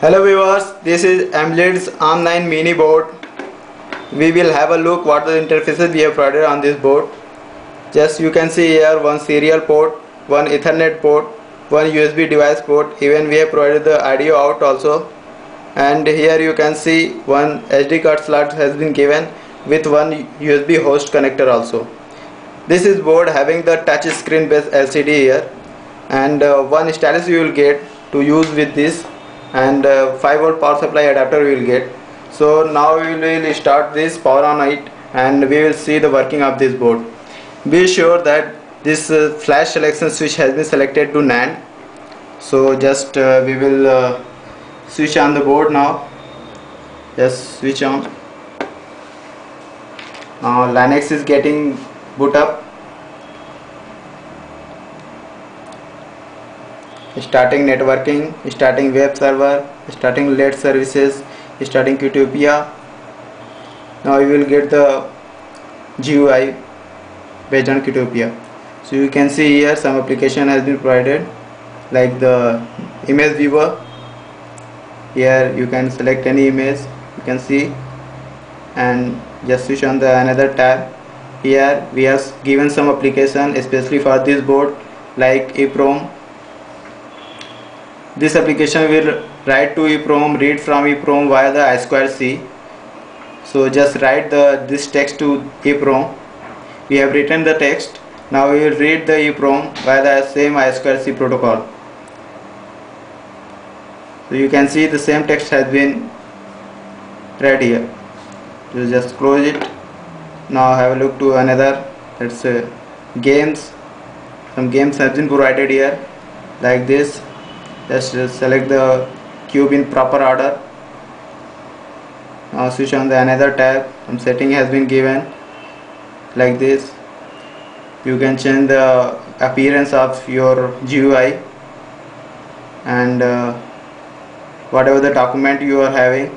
Hello viewers, this is EMBLITZ ARM9 mini board. We will have a look what the interfaces we have provided on this board. Just you can see here one serial port, one Ethernet port, one USB device port. Even we have provided the audio out also. And here you can see one SD card slot has been given with one USB host connector also. This is board having the touch screen based LCD here, and one stylus you will get to use with this, and 5V power supply adapter we will get. So now we will start this, power on it, and we will see the working of this board. Be sure that this flash selection switch has been selected to NAND. So just we will switch on the board now. Just switch on. Now Linux is getting boot up. Starting networking, starting web server, starting LED services, starting Qtopia. Now you will get the GUI based on Qtopia. So you can see here some application has been provided, like the image viewer. Here you can select any image, you can see, and just switch on the another tab. Here we have given some application especially for this board, like EPROM. This application will write to EPROM, read from EPROM via the I2C. So just write this text to EPROM. We have written the text. Now we will read the EPROM via the same I2C protocol. So you can see the same text has been read here. So just close it. Now have a look to another. That's games. Some games have been provided here, like this. Just select the cube in proper order. Now switch on the another tab. Some setting has been given, like this. You can change the appearance of your GUI and whatever the document you are having,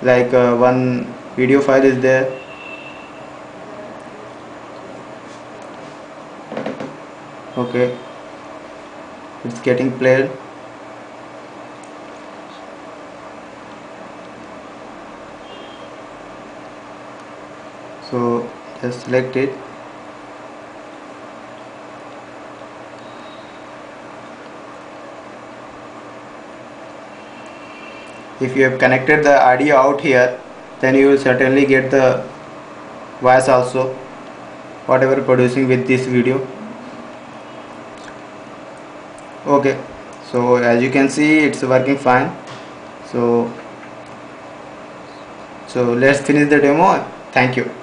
like one video file is there. Okay, it's getting played. So just select it. If you have connected the audio out here, then you will certainly get the voice also, whatever producing with this video. Okay, so as you can see, it's working fine. So let's finish the demo. Thank you.